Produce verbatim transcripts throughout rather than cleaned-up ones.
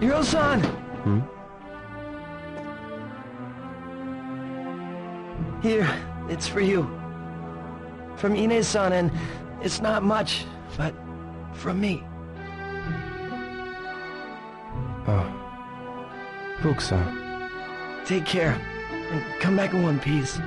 Ryo-san! Hmm? Here, it's for you. From Ine-san, and it's not much, but from me. Oh. Fook-san. Take care, and come back in one piece.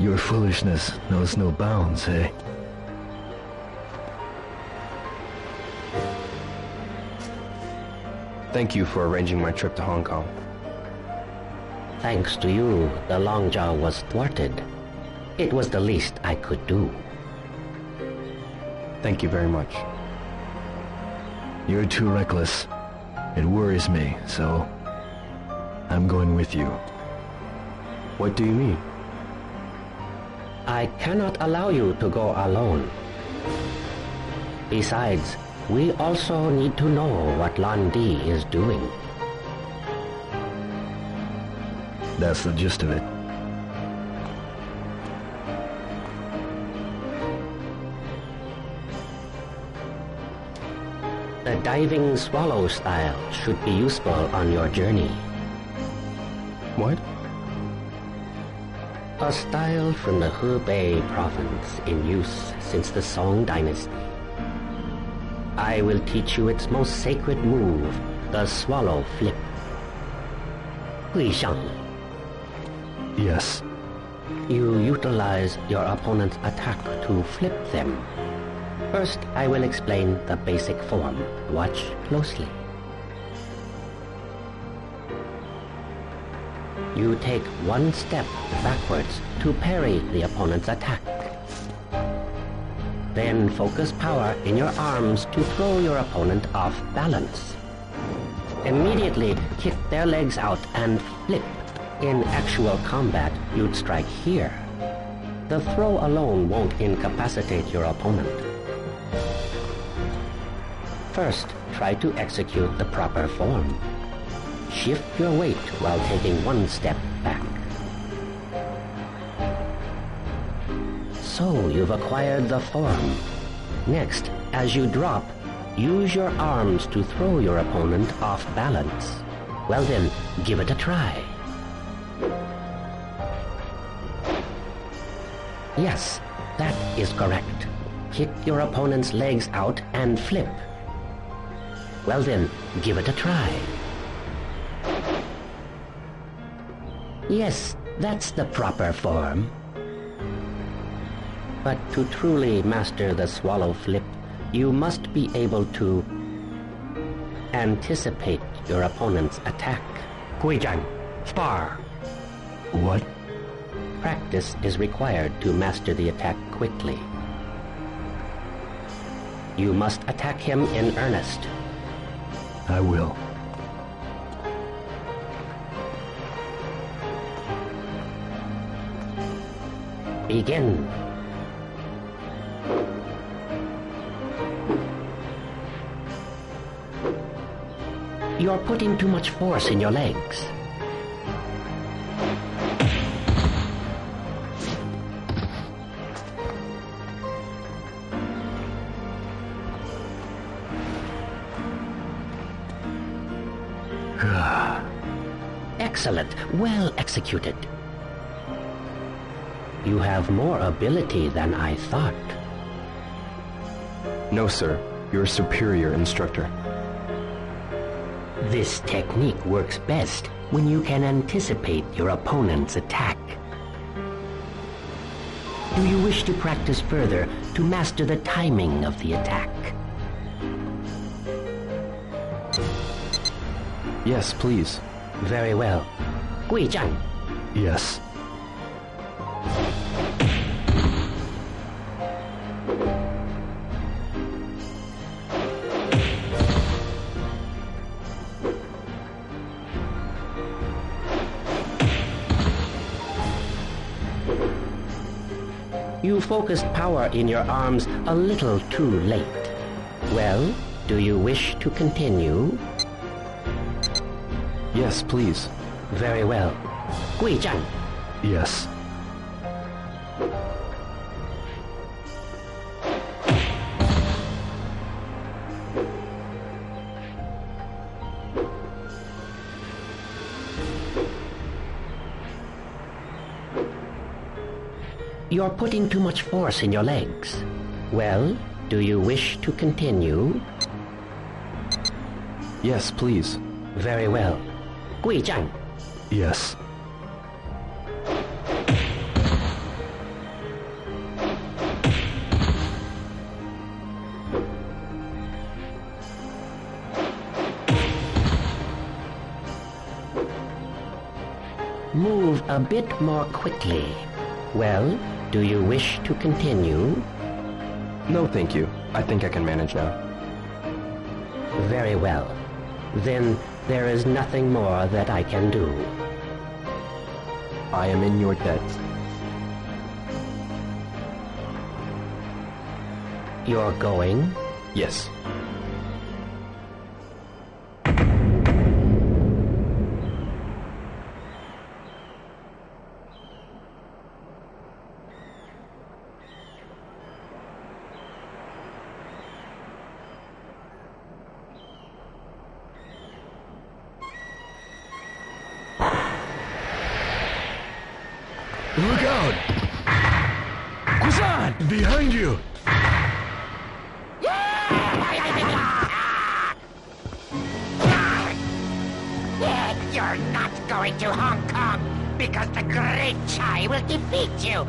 Your foolishness knows no bounds, eh? Thank you for arranging my trip to Hong Kong. Thanks to you, the Long Jiao was thwarted. It was the least I could do. Thank you very much. You're too reckless. It worries me, so I'm going with you. What do you need? I cannot allow you to go alone. Besides, we also need to know what Lan Di is doing. That's the gist of it. The diving swallow style should be useful on your journey. What? A style from the Hebei province in use since the Song dynasty. I will teach you its most sacred move, the swallow flip. Gui Zhang. Yes. You utilize your opponent's attack to flip them. First, I will explain the basic form. Watch closely. You take one step backwards to parry the opponent's attack. Then focus power in your arms to throw your opponent off balance. Immediately kick their legs out and flip. In actual combat, you'd strike here. The throw alone won't incapacitate your opponent. First, try to execute the proper form. Shift your weight while taking one step back. So you've acquired the form. Next, as you drop, use your arms to throw your opponent off balance. Well then, give it a try. Yes, that is correct. Kick your opponent's legs out and flip. Well then, give it a try. Yes, that's the proper form. But to truly master the swallow flip, you must be able to anticipate your opponent's attack. Gui Zhang, spar! What? Practice is required to master the attack quickly. You must attack him in earnest. I will. Begin. You're putting too much force in your legs. Excellent. Well executed. You have more ability than I thought. No, sir. You're a superior instructor. This technique works best when you can anticipate your opponent's attack. Do you wish to practice further to master the timing of the attack? Yes, please. Very well. Gui Zhang. Yes. You focused power in your arms a little too late. Well, do you wish to continue? Yes, please. Very well. Gui Zhang. Yes. You're putting too much force in your legs. Well, do you wish to continue? Yes, please. Very well. Gui Zhang. Yes. Move a bit more quickly. Well, do you wish to continue? No, thank you. I think I can manage now. Very well. Then There is nothing more that I can do. I am in your debt. You're going? Yes. Look out! Fuku-san! Behind you! You're not going to Hong Kong because the Great Chai will defeat you!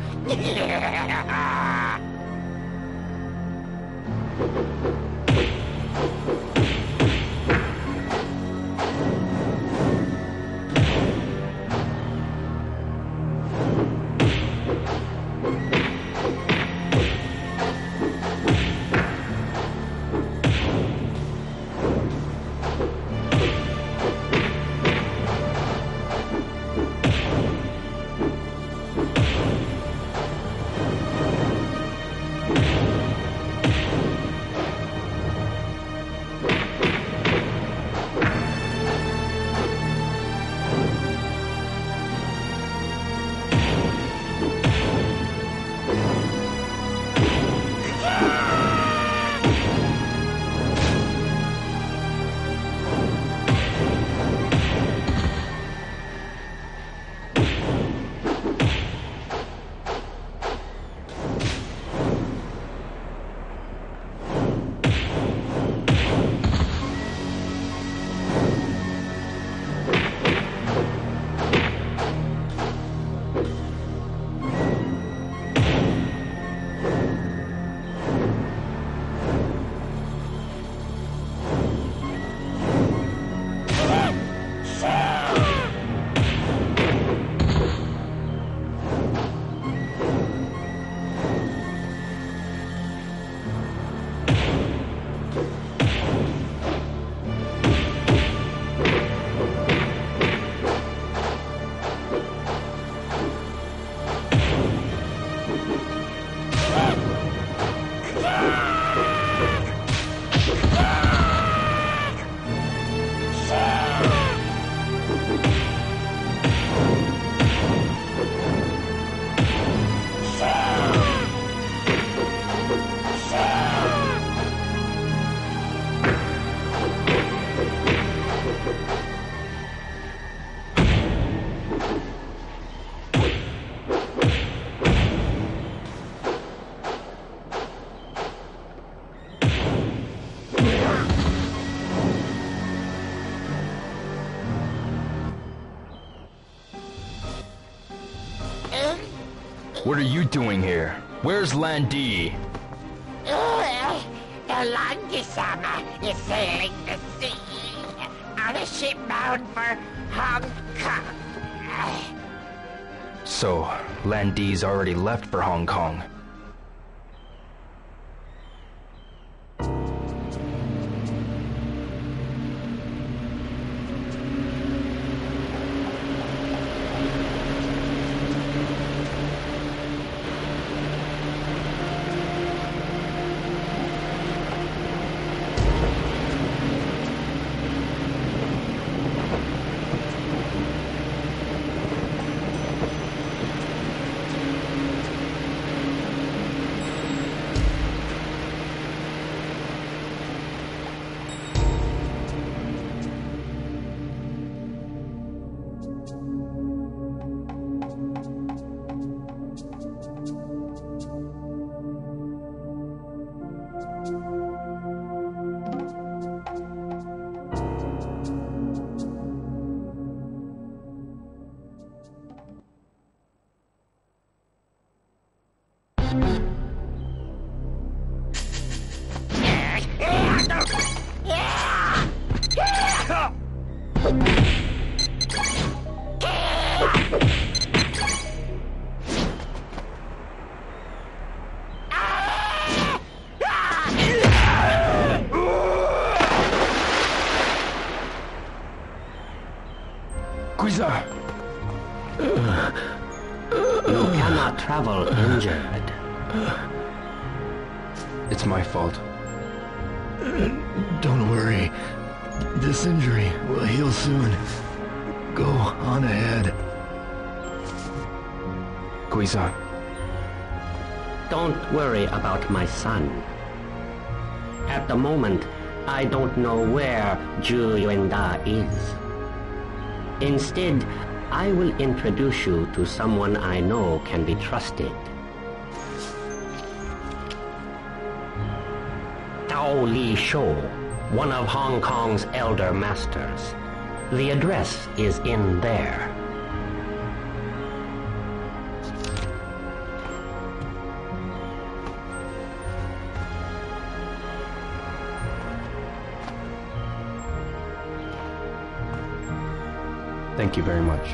What are you doing here? Where's Lan Di? Uh, Lan Di-sama is sailing the sea on a ship bound for Hong Kong. So, Lan Di's already left for Hong Kong. not travel injured. It's my fault. Don't worry. This injury will heal soon. Go on ahead. Gui Zhang. Don't worry about my son. At the moment, I don't know where Zhu Yuenda is. Instead, I will introduce you to someone I know can be trusted. Tao Li Shou, one of Hong Kong's elder masters. The address is in there. Thank you very much.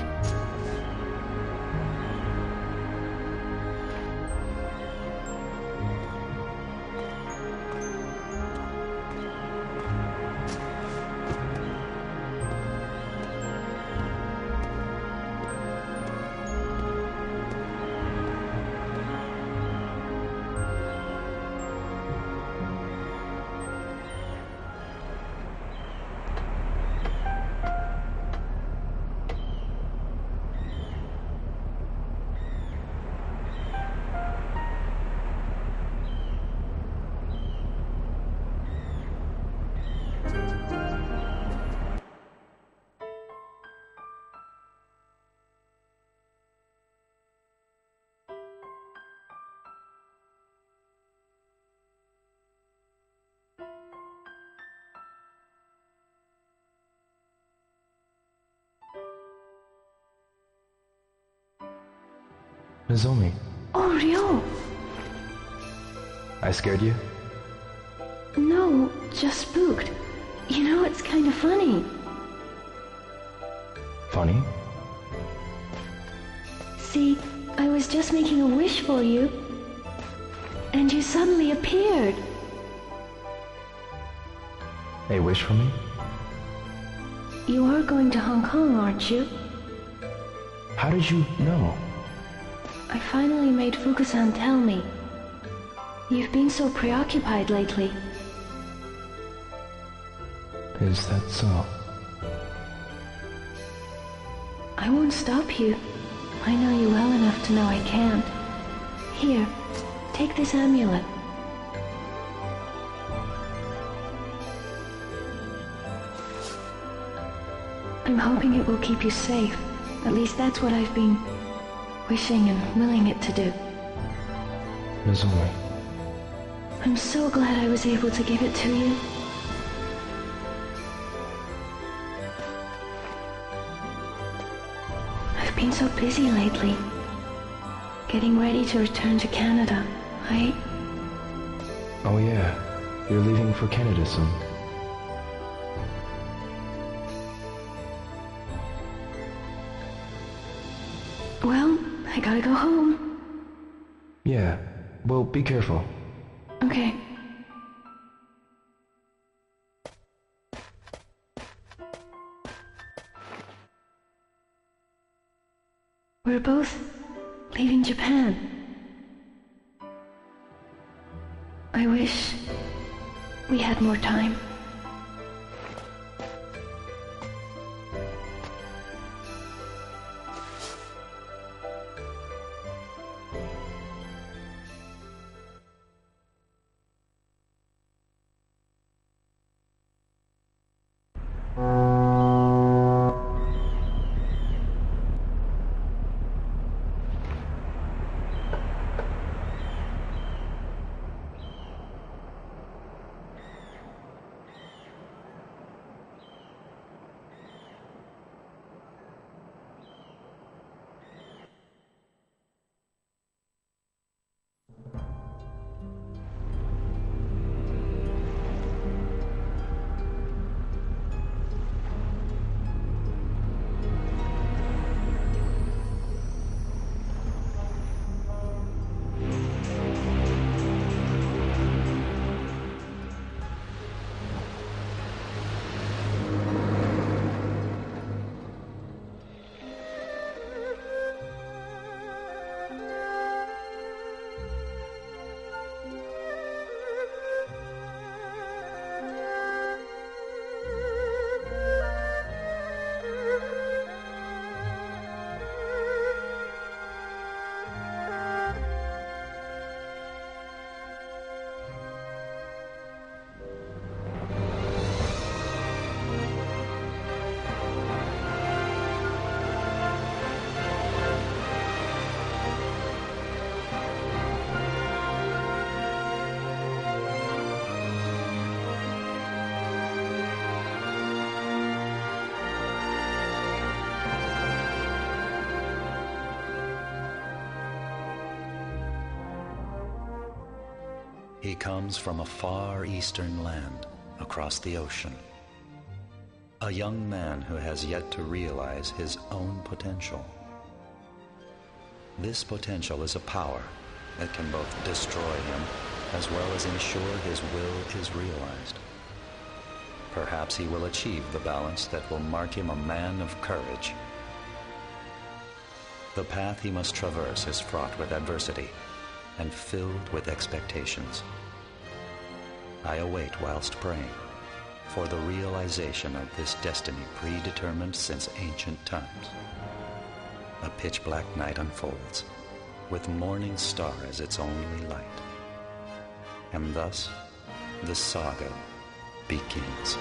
Nozomi. Oh, Ryo! I scared you? No, just spooked. You know, it's kind of funny. Funny? See, I was just making a wish for you, and you suddenly appeared. A wish for me? You are going to Hong Kong, aren't you? How did you know? I finally made Fuku-san tell me. You've been so preoccupied lately. Is that so? I won't stop you. I know you well enough to know I can't. Here, take this amulet. I'm hoping it will keep you safe. At least that's what I've been wishing and willing it to do. Nozomi. I'm so glad I was able to give it to you. I've been so busy lately. Getting ready to return to Canada, right? Oh yeah, you're leaving for Canada soon. Well, I gotta go home. Yeah, well, be careful. Okay. We're both leaving Japan. I wish we had more time. He comes from a far eastern land across the ocean. A young man who has yet to realize his own potential. This potential is a power that can both destroy him as well as ensure his will is realized. Perhaps he will achieve the balance that will mark him a man of courage. The path he must traverse is fraught with adversity and filled with expectations. I await whilst praying for the realization of this destiny predetermined since ancient times. A pitch-black night unfolds, with morning star as its only light. And thus, the saga begins.